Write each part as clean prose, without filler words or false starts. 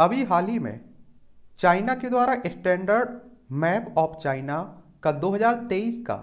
अभी हाल ही में चाइना के द्वारा स्टैंडर्ड मैप ऑफ चाइना का 2023 का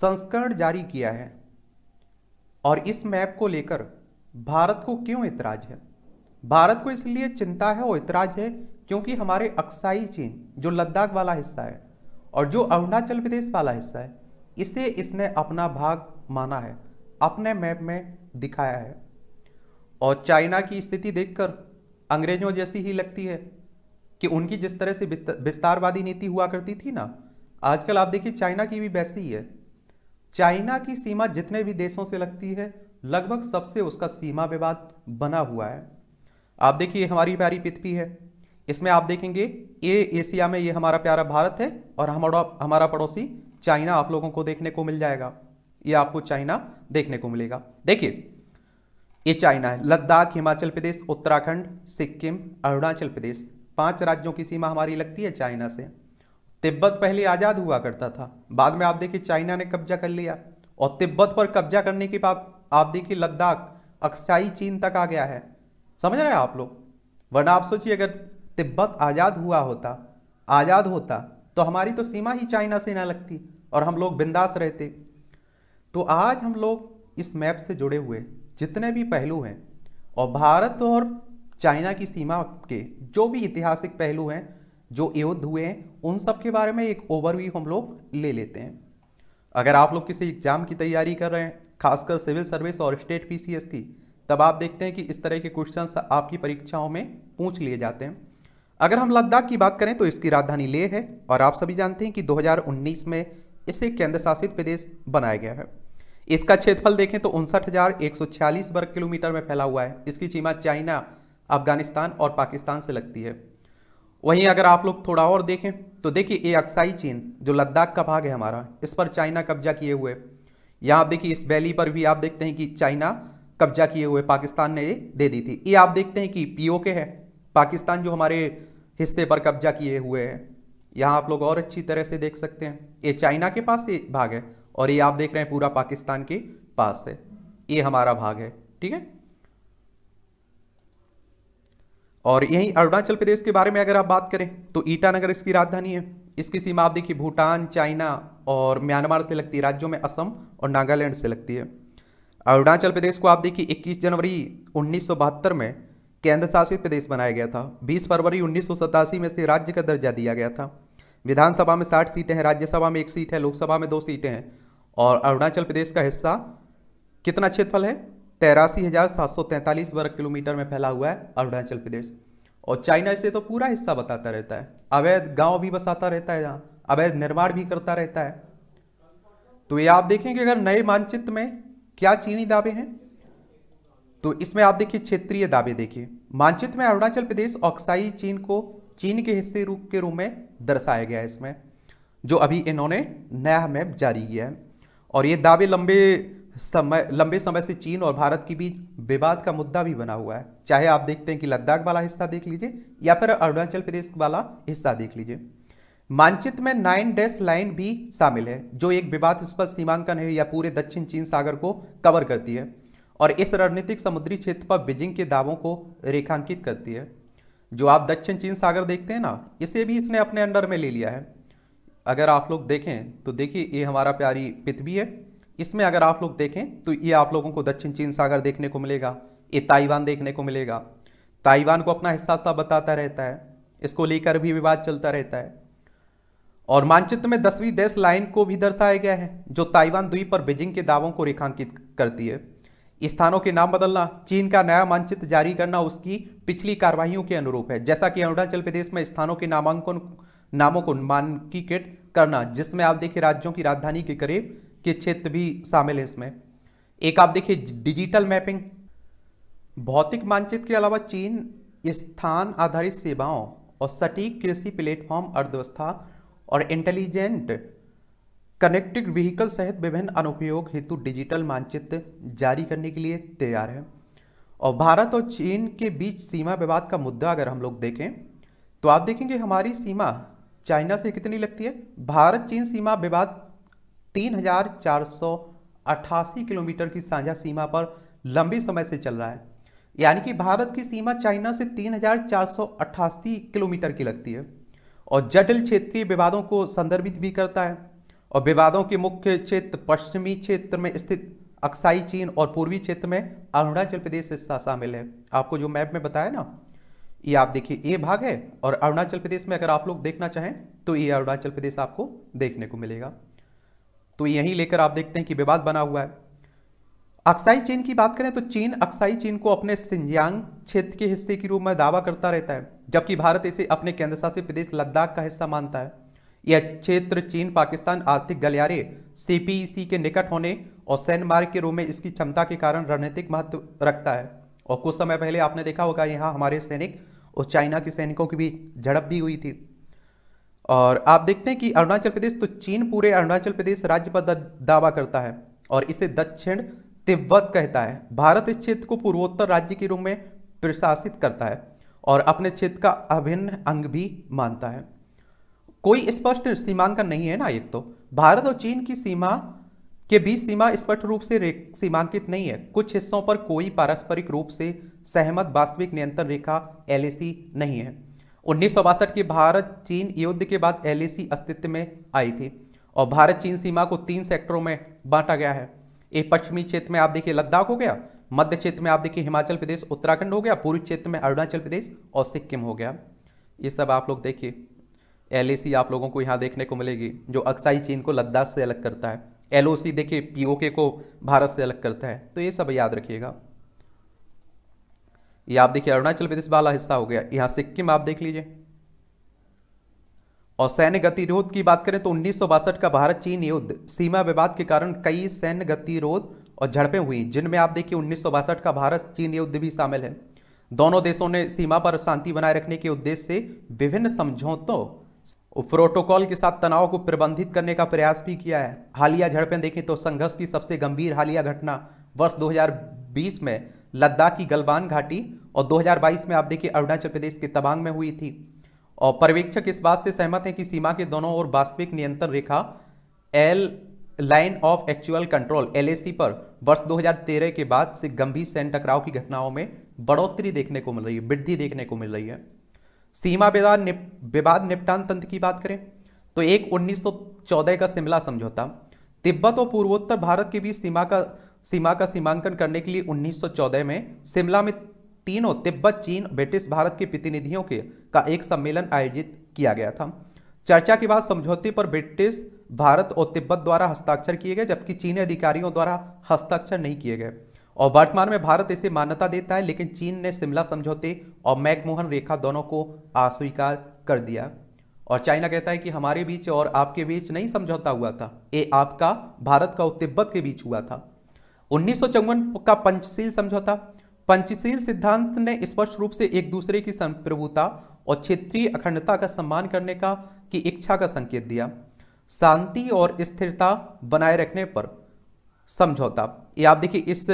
संस्करण जारी किया है और इस मैप को लेकर भारत को क्यों ऐतराज है? भारत को इसलिए चिंता है और ऐतराज है क्योंकि हमारे अक्साई चीन जो लद्दाख वाला हिस्सा है और जो अरुणाचल प्रदेश वाला हिस्सा है इसे इसने अपना भाग माना है, अपने मैप में दिखाया है। और चाइना की स्थिति देखकर अंग्रेजों जैसी ही लगती है कि उनकी जिस तरह से विस्तारवादी नीति हुआ करती थी ना, आजकल आप देखिए चाइना की भी वैसी ही है। चाइना की सीमा जितने भी देशों से लगती है लगभग सबसे उसका सीमा विवाद बना हुआ है। आप देखिए हमारी प्यारी पृथ्वी है, इसमें आप देखेंगे ये एशिया में ये हमारा प्यारा भारत है और हमारा पड़ोसी चाइना आप लोगों को देखने को मिल जाएगा, ये आपको चाइना देखने को मिलेगा। देखिए ये चाइना है, लद्दाख, हिमाचल प्रदेश, उत्तराखंड, सिक्किम, अरुणाचल प्रदेश, 5 राज्यों की सीमा हमारी लगती है चाइना से। तिब्बत पहले आज़ाद हुआ करता था, बाद में आप देखिए चाइना ने कब्जा कर लिया और तिब्बत पर कब्जा करने के बाद आप देखिए लद्दाख अक्साई चीन तक आ गया है। समझ रहे हैं आप लोग? वरना आप सोचिए अगर तिब्बत आज़ाद होता तो हमारी तो सीमा ही चाइना से ना लगती और हम लोग बिंदास रहते। तो आज हम लोग इस मैप से जुड़े हुए जितने भी पहलू हैं और भारत और चाइना की सीमा के जो भी ऐतिहासिक पहलू हैं, जो युद्ध हुए हैं, उन सब के बारे में एक ओवरव्यू हम लोग ले लेते हैं। अगर आप लोग किसी एग्जाम की तैयारी कर रहे हैं, खासकर सिविल सर्विस और स्टेट पीसीएस की, तब आप देखते हैं कि इस तरह के क्वेश्चंस आपकी परीक्षाओं में पूछ लिए जाते हैं। अगर हम लद्दाख की बात करें तो इसकी राजधानी लेह है और आप सभी जानते हैं कि 2019 में इसे केंद्र शासित प्रदेश बनाया गया है। इसका क्षेत्रफल देखें तो 59,146 वर्ग किलोमीटर में फैला हुआ है। इसकी सीमा चाइना, अफगानिस्तान और पाकिस्तान से लगती है। वहीं अगर आप लोग थोड़ा और देखें तो देखिए ये अक्साई चीन जो लद्दाख का भाग है हमारा, इस पर चाइना कब्जा किए हुए, यहाँ आप देखिए इस वैली पर भी आप देखते हैं कि चाइना कब्जा किए हुए, पाकिस्तान ने ये दे दी थी। ये आप देखते हैं कि पीओके है, पाकिस्तान जो हमारे हिस्से पर कब्जा किए हुए है। यहाँ आप लोग और अच्छी तरह से देख सकते हैं ये चाइना के पास ये भाग है और ये आप देख रहे हैं पूरा पाकिस्तान के पास है, ये हमारा भाग है, ठीक है। और यहीं अरुणाचल प्रदेश के बारे में अगर आप बात करें तो ईटानगर इसकी राजधानी है। इसकी सीमा आप देखिए भूटान, चाइना और म्यांमार से लगती है, राज्यों में असम और नागालैंड से लगती है। अरुणाचल प्रदेश को आप देखिए 21 जनवरी 1972 में केंद्र शासित प्रदेश बनाया गया था। 20 फरवरी 1987 में इसे राज्य का दर्जा दिया गया था। विधानसभा में 60 सीटें हैं, राज्यसभा में 1 सीट है, लोकसभा में 2 सीटें हैं। और अरुणाचल प्रदेश का हिस्सा कितना क्षेत्रफल है? 83,743 वर्ग किलोमीटर में फैला हुआ है अरुणाचल प्रदेश। और चाइना इसे तो पूरा हिस्सा बताता रहता है, अवैध गांव भी बसाता रहता है, यहाँ अवैध निर्माण भी करता रहता है। तो ये आप देखेंगे अगर नए मानचित्र में क्या चीनी दावे हैं तो इसमें आप देखिए क्षेत्रीय दावे देखिए। मानचित्र में अरुणाचल प्रदेश और अक्साई चीन को चीन के हिस्से रूप के रूप में दर्शाया गया है, इसमें जो अभी इन्होंने नया मैप जारी किया है। और ये दावे लंबे समय से चीन और भारत के बीच विवाद का मुद्दा भी बना हुआ है। चाहे आप देखते हैं कि लद्दाख वाला हिस्सा देख लीजिए या फिर अरुणाचल प्रदेश वाला हिस्सा देख लीजिए। मानचित्र में 9-डैश लाइन भी शामिल है जो एक विवादास्पद सीमांकन है या पूरे दक्षिण चीन सागर को कवर करती है और इस रणनीतिक समुद्री क्षेत्र पर बीजिंग के दावों को रेखांकित करती है। जो आप दक्षिण चीन सागर देखते हैं ना, इसे भी इसने अपने अंडर में ले लिया है। अगर आप लोग देखें तो देखिए ये हमारा प्यारी पृथ्वी है, इसमें अगर आप लोग देखें तो ये आप लोगों को दक्षिण चीन सागर देखने को मिलेगा, ये ताइवान देखने को मिलेगा। ताइवान को अपना हिस्सा सा बताता रहता है, इसको लेकर भी विवाद चलता रहता है। और मानचित्र में 10वीं-डैश लाइन को भी दर्शाया गया है जो ताइवान द्वीप पर बीजिंग के दावों को रेखांकित करती है। स्थानों के नाम बदलना चीन का नया मानचित्र जारी करना उसकी पिछली कार्रवाइयों के अनुरूप है, जैसा कि अरुणाचल प्रदेश में स्थानों के नामों को मानकीकृत करना, जिसमें आप देखिए राज्यों की राजधानी के करीब के क्षेत्र भी शामिल है। इसमें एक आप देखिए डिजिटल मैपिंग। भौतिक मानचित्र के अलावा चीन स्थान आधारित सेवाओं और सटीक कृषि प्लेटफॉर्म, अर्थव्यवस्था और इंटेलिजेंट कनेक्टेड व्हीकल सहित विभिन्न अनुप्रयोग हेतु डिजिटल मानचित्र जारी करने के लिए तैयार है। और भारत और चीन के बीच सीमा विवाद का मुद्दा अगर हम लोग देखें तो आप देखेंगे हमारी सीमा चाइना से कितनी लगती है? भारत चीन सीमा विवाद 3,488 किलोमीटर की साझा सीमा पर लंबे समय से चल रहा है। यानी कि भारत की सीमा चाइना से 3,488 किलोमीटर की लगती है और जटिल क्षेत्रीय विवादों को संदर्भित भी करता है। और विवादों के मुख्य क्षेत्र पश्चिमी क्षेत्र में स्थित अक्साई चीन और पूर्वी क्षेत्र में अरुणाचल प्रदेश हिस्सा शामिल है। आपको जो मैप में बताया ना, ये आप देखिए ये भाग है और अरुणाचल प्रदेश में अगर आप लोग देखना चाहें तो ये अरुणाचल प्रदेश आपको देखने को मिलेगा। तो यहीं लेकर आप देखते हैं कि विवाद बना हुआ है। अक्साई चीन की बात करें तो चीन अक्साई चीन को अपने शिनजियांग क्षेत्र के हिस्से के रूप में दावा करता रहता है, जबकि भारत इसे अपने केंद्रशासित प्रदेश लद्दाख का हिस्सा मानता है। यह क्षेत्र चीन पाकिस्तान आर्थिक गलियारे CPEC के निकट होने और सैन्य मार्ग के रूप में इसकी क्षमता के कारण रणनीतिक महत्व रखता है। और कुछ समय पहले आपने देखा होगा यहाँ हमारे सैनिक और चाइना के सैनिकों के बीच झड़प भी हुई थी। और आप देखते हैं कि अरुणाचल प्रदेश तो चीन पूरे अरुणाचल प्रदेश राज्य पर दावा करता है और इसे दक्षिण तिब्बत कहता है। भारत इस क्षेत्र को पूर्वोत्तर राज्य के रूप में प्रशासित करता है और अपने क्षेत्र का अभिन्न अंग भी मानता है। कोई स्पष्ट सीमांकन नहीं है ना। एक तो भारत और चीन की सीमा के बीच सीमा स्पष्ट रूप से सीमांकित नहीं है। कुछ हिस्सों पर कोई पारस्परिक रूप से सहमत वास्तविक नियंत्रण रेखा LAC नहीं है। 1962 के भारत चीन युद्ध के बाद LAC अस्तित्व में आई थी और भारत चीन सीमा को 3 सेक्टरों में बांटा गया है। एक पश्चिमी क्षेत्र में आप देखिए लद्दाख हो गया, मध्य क्षेत्र में आप देखिए हिमाचल प्रदेश उत्तराखंड हो गया, पूर्वी क्षेत्र में अरुणाचल प्रदेश और सिक्किम हो गया। ये सब आप लोग देखिए LAC आप लोगों को यहाँ देखने को मिलेगी, जो अक्साई चीन को लद्दाख से अलग करता है। LOC देखिए POK को भारत से अलग करता है। तो ये सब याद रखिएगा। ये आप देखिए अरुणाचल प्रदेश वाला हिस्सा हो गया, यहाँ सिक्किम आप देख लीजिए। और सैन्य गतिरोध की बात करें तो 1962 का भारत चीन युद्ध सीमा विवाद के कारण कई सैन्य गतिरोध और झड़पें हुई, जिनमें आप देखिए 1962 का भारत चीन युद्ध भी शामिल है। दोनों देशों ने सीमा पर शांति बनाए रखने के उद्देश्य से विभिन्न समझौतों प्रोटोकॉल के साथ तनाव को प्रबंधित करने का प्रयास भी किया है। हालिया झड़पें देखें तो संघर्ष की सबसे गंभीर हालिया घटना वर्ष 2020 में लद्दाख की गलवान घाटी और 2022 में आप देखिए अरुणाचल प्रदेश के तवांग में हुई थी। और पर्यवेक्षक इस बात से सहमत हैं कि सीमा के दोनों ओर वास्तविक नियंत्रण रेखा line of actual control LAC पर वर्ष 2013 के बाद से गंभीर सैन्य टकराव की घटनाओं में बढ़ोतरी देखने को मिल रही है, वृद्धि देखने को मिल रही है। सीमा विवाद निपटान तंत्र की बात करें तो एक 1914 का शिमला समझौता तिब्बत और पूर्वोत्तर भारत के बीच सीमा का सीमांकन करने के लिए 1914 में शिमला में तीनों तिब्बत चीन ब्रिटिश भारत के प्रतिनिधियों का एक सम्मेलन आयोजित किया गया था। चर्चा के बाद समझौते पर ब्रिटिश भारत और तिब्बत द्वारा हस्ताक्षर किए गए, जबकि चीनी अधिकारियों द्वारा हस्ताक्षर नहीं किए गए। और वर्तमान में भारत इसे मान्यता देता है, लेकिन चीन ने शिमला समझौते और मैकमोहन रेखा दोनों को अस्वीकार कर दिया। और चाइना कहता है कि हमारे बीच और आपके बीच नहीं समझौता हुआ था, ये आपका भारत का और तिब्बत के बीच हुआ था। 1954 का पंचशील समझौता पंचशील सिद्धांत ने स्पष्ट रूप से एक दूसरे की संप्रभुता और क्षेत्रीय अखंडता का सम्मान करने का की इच्छा का संकेत दिया। शांति और स्थिरता बनाए रखने पर समझौता, ये आप देखिए इस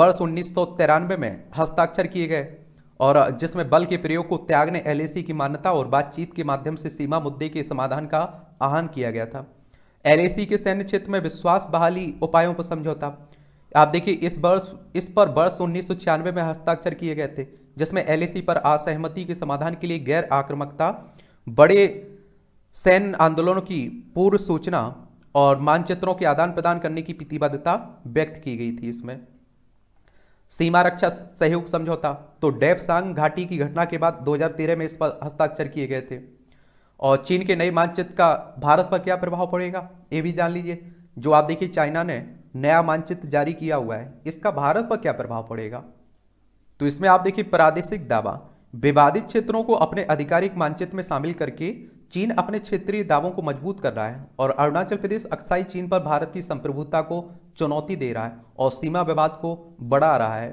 वर्ष 1993 में हस्ताक्षर किए गए, और जिसमें बल के प्रयोग को त्यागने LAC की मान्यता और बातचीत के माध्यम से सीमा मुद्दे के समाधान का आह्वान किया गया था। LAC के सैन्य क्षेत्र में विश्वास बहाली उपायों पर समझौता आप देखिए इस पर वर्ष 1996 में हस्ताक्षर किए गए थे, जिसमें LAC पर असहमति के समाधान के लिए गैर आक्रामकता, बड़े सैन्य आंदोलनों की पूर्व सूचना और मानचित्रों के आदान प्रदान करने की प्रतिबद्धता व्यक्त की गई थी। इसमें सीमा रक्षा सहयोग समझौता तो डेपसांग घाटी की घटना के बाद 2013 में इस पर हस्ताक्षर किए गए थे। और चीन के नए मानचित्र का भारत पर क्या प्रभाव पड़ेगा ये भी जान लीजिए। जो आप देखिए चाइना ने नया मानचित्र जारी किया हुआ है, इसका भारत पर क्या प्रभाव पड़ेगा। तो इसमें आप देखिए प्रादेशिक दावा, विवादित क्षेत्रों को अपने आधिकारिक मानचित्र में शामिल करके चीन अपने क्षेत्रीय दावों को मजबूत कर रहा है। और अरुणाचल प्रदेश अक्साई चीन पर भारत की संप्रभुता को चुनौती दे रहा है और सीमा विवाद को बढ़ा रहा है।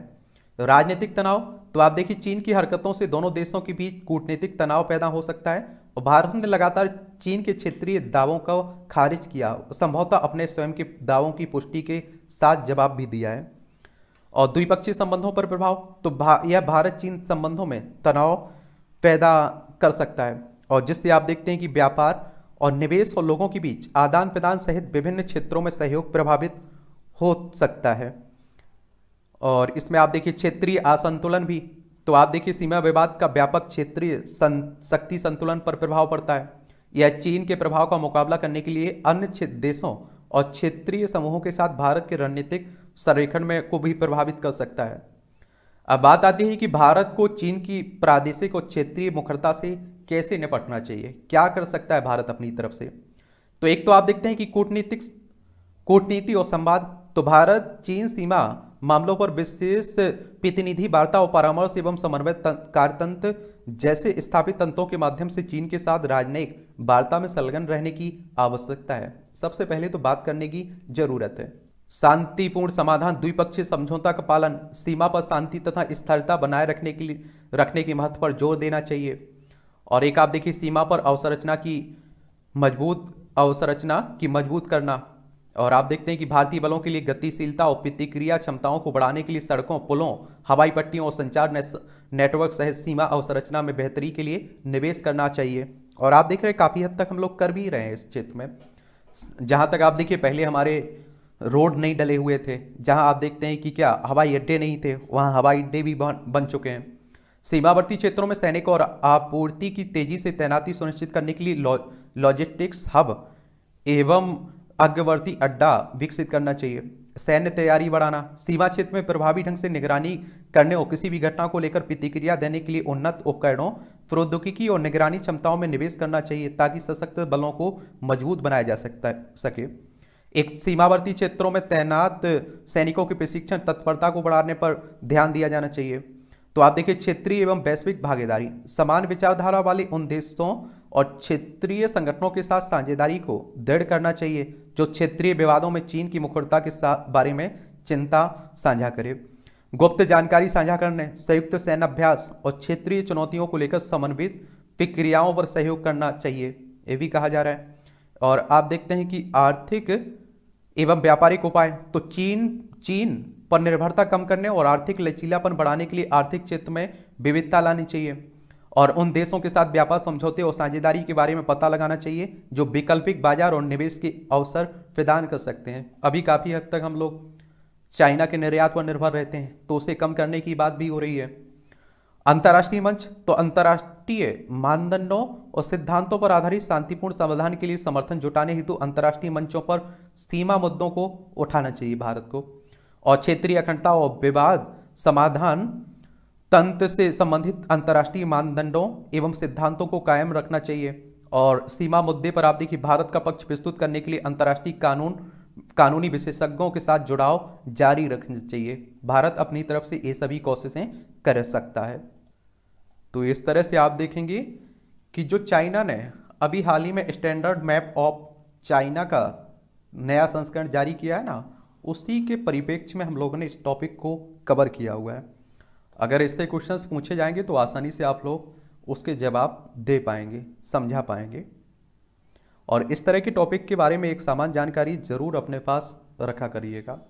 राजनीतिक तनाव तो आप देखिए चीन की हरकतों से दोनों देशों के बीच कूटनीतिक तनाव पैदा हो सकता है। और भारत ने लगातार चीन के क्षेत्रीय दावों को खारिज किया, संभवतः अपने स्वयं के दावों की पुष्टि के साथ जवाब भी दिया है। और द्विपक्षीय संबंधों पर प्रभाव तो यह भारत चीन संबंधों में तनाव पैदा कर सकता है, और जिससे आप देखते हैं कि व्यापार और निवेश और लोगों के बीच आदान प्रदान सहित विभिन्न क्षेत्रों में सहयोग प्रभावित हो सकता है। और इसमें आप देखिए क्षेत्रीय असंतुलन भी, तो आप देखिए सीमा विवाद का व्यापक क्षेत्रीय शक्ति संतुलन पर प्रभाव पड़ता है। यह चीन के प्रभाव का मुकाबला करने के लिए अन्य देशों और क्षेत्रीय समूहों के साथ भारत के रणनीतिक संरेखण में को भी प्रभावित कर सकता है। अब बात आती है कि भारत को चीन की प्रादेशिक और क्षेत्रीय मुखरता से कैसे निपटना चाहिए, क्या कर सकता है भारत अपनी तरफ से। तो एक तो आप देखते हैं कि कूटनीति और संवाद, तो भारत चीन सीमा मामलों पर विशेष प्रतिनिधि वार्ता और परामर्श एवं समन्वय कार्यतंत्र जैसे स्थापित तंत्रों के माध्यम से चीन के साथ राजनयिक वार्ता में संलग्न रहने की आवश्यकता है। सबसे पहले तो बात करने की जरूरत है शांतिपूर्ण समाधान, द्विपक्षीय समझौता का पालन, सीमा पर शांति तथा स्थिरता बनाए रखने के महत्व पर जोर देना चाहिए। और एक आप देखिए सीमा पर अवसंरचना की मजबूत करना, और आप देखते हैं कि भारतीय बलों के लिए गतिशीलता और प्रतिक्रिया क्षमताओं को बढ़ाने के लिए सड़कों, पुलों, हवाई पट्टियों और संचार नेटवर्क सहित सीमा अवसंरचना में बेहतरी के लिए निवेश करना चाहिए। और आप देख रहे हैं काफ़ी हद तक हम लोग कर भी रहे हैं इस क्षेत्र में। जहाँ तक आप देखिए पहले हमारे रोड नहीं डले हुए थे, जहाँ आप देखते हैं कि क्या हवाई अड्डे नहीं थे, वहाँ हवाई अड्डे भी बन चुके हैं। सीमावर्ती क्षेत्रों में सैनिक और आपूर्ति की तेजी से तैनाती सुनिश्चित करने के लिए लॉजिस्टिक्स हब एवं अग्रवर्ती अड्डा विकसित करना चाहिए। सैन्य तैयारी बढ़ाना, सीमा क्षेत्र में प्रभावी ढंग से निगरानी करने और किसी भी घटना को लेकर प्रतिक्रिया देने के लिए उन्नत उपकरणों, प्रौद्योगिकी और निगरानी क्षमताओं में निवेश करना चाहिए ताकि सशक्त बलों को मजबूत बनाया जा सके। एक सीमावर्ती क्षेत्रों में तैनात सैनिकों के प्रशिक्षण तत्परता को बढ़ाने पर ध्यान दिया जाना चाहिए। तो आप देखिए क्षेत्रीय एवं वैश्विक भागीदारी, समान विचारधारा वाले उन देशों और क्षेत्रीय संगठनों के साथ साझेदारी को दृढ़ करना चाहिए जो क्षेत्रीय विवादों में चीन की मुखरता के बारे में चिंता साझा करे। गुप्त जानकारी साझा करने, संयुक्त सैन्य अभ्यास और क्षेत्रीय चुनौतियों को लेकर समन्वित प्रक्रियाओं पर सहयोग करना चाहिए, ये भी कहा जा रहा है। और आप देखते हैं कि आर्थिक एवं व्यापारिक उपाय, तो चीन पर निर्भरता कम करने और आर्थिक लचीलापन बढ़ाने के लिए आर्थिक क्षेत्र में विविधता लानी चाहिए और उन देशों के साथ व्यापार समझौते और साझेदारी के बारे में पता लगाना चाहिए जो वैकल्पिक बाजार और निवेश के अवसर प्रदान कर सकते हैं। अभी काफ़ी हद तक हम लोग चाइना के निर्यात पर निर्भर रहते हैं, तो उसे कम करने की बात भी हो रही है। अंतर्राष्ट्रीय मंच, तो अंतर्राष्ट्रीय मानदंडों और सिद्धांतों पर आधारित शांतिपूर्ण समाधान के लिए समर्थन जुटाने हेतु अंतर्राष्ट्रीय मंचों पर सीमा मुद्दों को उठाना चाहिए भारत को। और क्षेत्रीय अखंडता और विवाद समाधान तंत्र से संबंधित अंतर्राष्ट्रीय मानदंडों एवं सिद्धांतों को कायम रखना चाहिए। और सीमा मुद्दे पर आप देखिए भारत का पक्ष प्रस्तुत करने के लिए अंतर्राष्ट्रीय कानूनी विशेषज्ञों के साथ जुड़ाव जारी रखना चाहिए। भारत अपनी तरफ से ये सभी कोशिशें कर सकता है। तो इस तरह से आप देखेंगे कि जो चाइना ने अभी हाल ही में स्टैंडर्ड मैप ऑफ चाइना का नया संस्करण जारी किया है ना, उसी के परिप्रेक्ष्य में हम लोगों ने इस टॉपिक को कवर किया हुआ है। अगर इससे क्वेश्चंस पूछे जाएंगे तो आसानी से आप लोग उसके जवाब दे पाएंगे, समझा पाएंगे। और इस तरह के टॉपिक के बारे में एक सामान्य जानकारी ज़रूर अपने पास रखा करिएगा।